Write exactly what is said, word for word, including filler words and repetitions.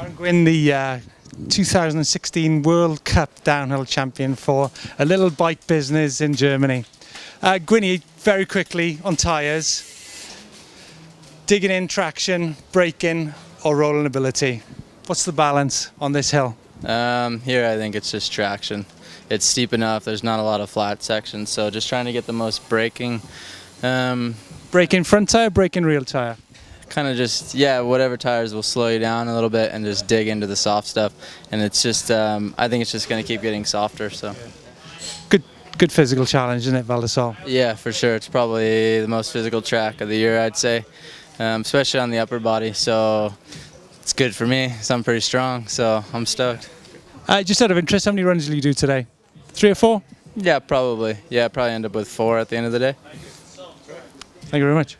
Aaron Gwin, the uh, two thousand sixteen World Cup downhill champion for a little bike business in Germany. Uh, Gwinny, very quickly on tyres, digging in traction, braking or rolling ability. What's the balance on this hill? Um, here I think it's just traction. It's steep enough, there's not a lot of flat sections, so just trying to get the most braking. Um, braking front tyre, braking rear tyre? Kind of just, yeah, whatever tires will slow you down a little bit and just dig into the soft stuff. And it's just, um, I think it's just going to keep getting softer. So, good, good physical challenge, isn't it, Val di Sole? Yeah, for sure. It's probably the most physical track of the year, I'd say, um, especially on the upper body. So it's good for me. So I'm pretty strong. So I'm stoked. Uh, just out of interest, how many runs did you do today? Three or four? Yeah, probably. Yeah, I probably end up with four at the end of the day. Thank you very much.